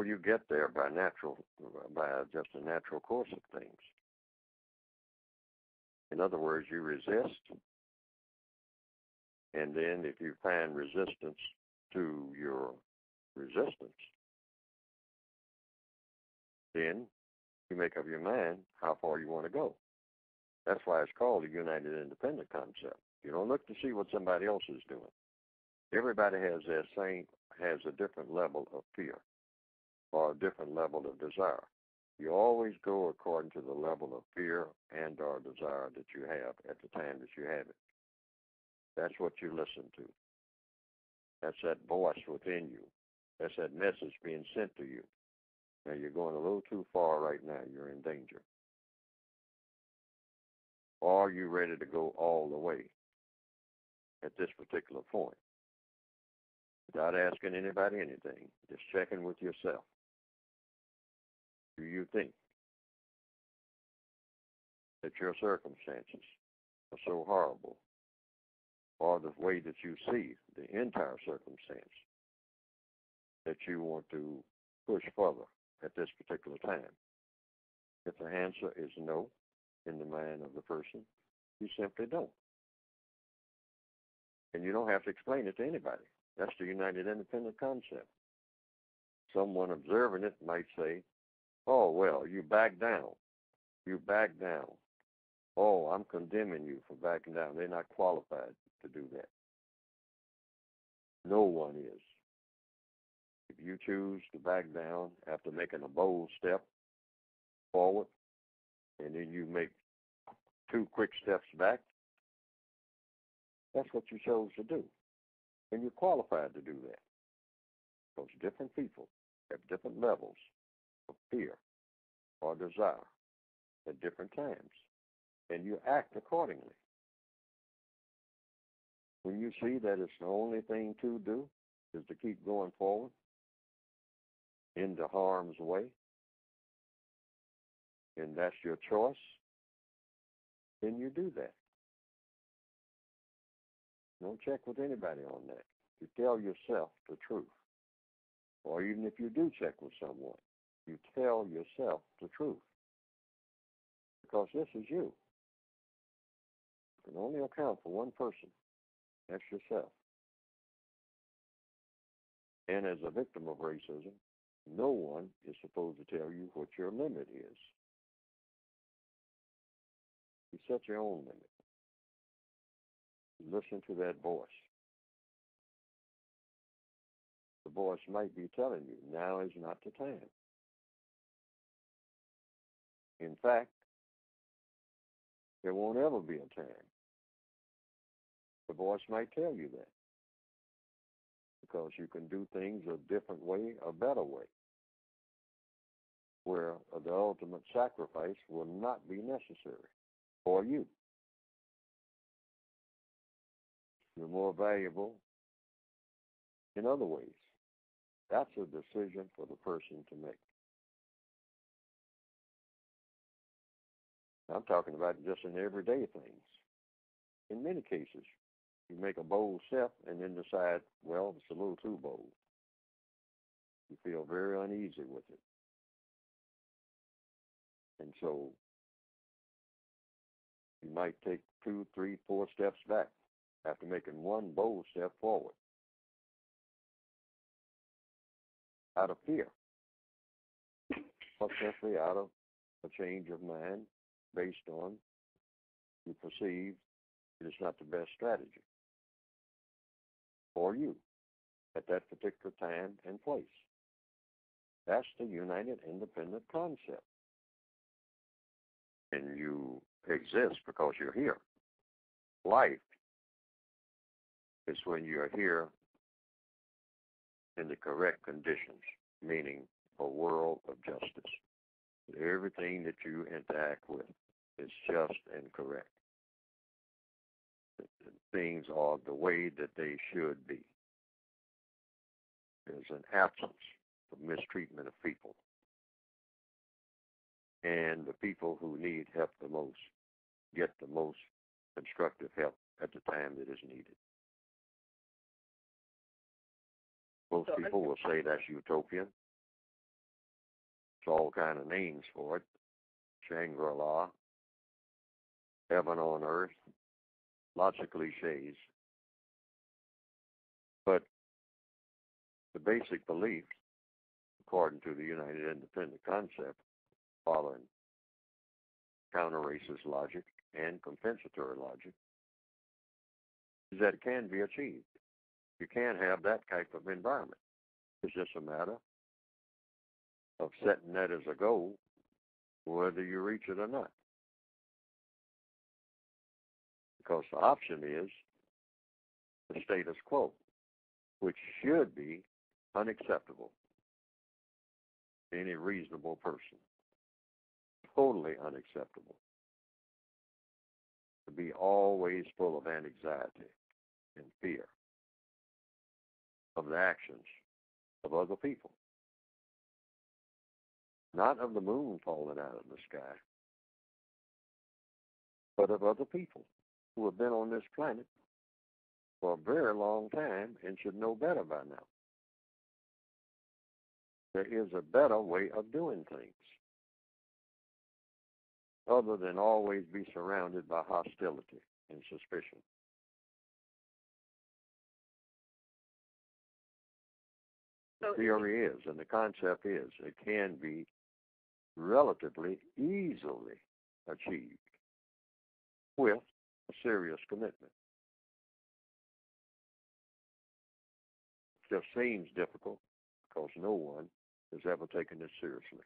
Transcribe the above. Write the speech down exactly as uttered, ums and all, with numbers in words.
all you get there by natural, by just the natural course of things. In other words, you resist, and then if you find resistance to your resistance, then you make up your mind how far you want to go. That's why it's called the united independent concept. You don't look to see what somebody else is doing. Everybody has their same, has a different level of fear or a different level of desire. You always go according to the level of fear and or desire that you have at the time that you have it. That's what you listen to. That's that voice within you. That's that message being sent to you. Now, you're going a little too far right now. You're in danger. Are you ready to go all the way at this particular point? Without asking anybody anything, just checking with yourself. Do you think that your circumstances are so horrible, or the way that you see the entire circumstance, that you want to push further at this particular time? If the answer is no in the mind of the person, you simply don't. And you don't have to explain it to anybody. That's the united independent concept. Someone observing it might say, oh, well, you back down. You back down. Oh, I'm condemning you for backing down. They're not qualified to do that. No one is. If you choose to back down after making a bold step forward, and then you make two quick steps back, that's what you chose to do. And you're qualified to do that. Because different people have different levels of fear or desire at different times. And you act accordingly. When you see that it's the only thing to do is to keep going forward, into harm's way, and that's your choice, then you do that. Don't check with anybody on that. You tell yourself the truth. Or even if you do check with someone, you tell yourself the truth. Because this is you. You can only account for one person. That's yourself. And as a victim of racism, no one is supposed to tell you what your limit is. You set your own limit. Listen to that voice. The voice might be telling you, now is not the time. In fact, there won't ever be a time. The voice might tell you that. Because you can do things a different way, a better way, where the ultimate sacrifice will not be necessary for you. You're more valuable in other ways. That's a decision for the person to make. I'm talking about just in everyday things. In many cases, you make a bold step and then decide, well, it's a little too bold. You feel very uneasy with it. And so you might take two, three, four steps back after making one bold step forward out of fear, or simply out of a change of mind based on you perceive it is not the best strategy for you at that particular time and place. That's the united independent concept. And you exist because you're here. Life is when you're here in the correct conditions, meaning a world of justice. Everything that you interact with is just and correct. Things are the way that they should be. There's an absence of mistreatment of people. And the people who need help the most get the most constructive help at the time that is needed. Most people will say that's utopian. It's all kind of names for it. Shangri-La, Heaven on Earth, lots of cliches. But the basic belief, according to the United Independent Concept, following counter-racist logic and compensatory logic, is that it can be achieved. You can have that type of environment. It's just a matter of setting that as a goal, whether you reach it or not. Because the option is the status quo, which should be unacceptable to any reasonable person. Totally unacceptable. To be always full of anxiety and fear of the actions of other people. Not of the moon falling out of the sky, but of other people who have been on this planet for a very long time and should know better by now. There is a better way of doing things other than always be surrounded by hostility and suspicion. The theory is, and the concept is, it can be relatively easily achieved with a serious commitment. It just seems difficult because no one has ever taken it seriously.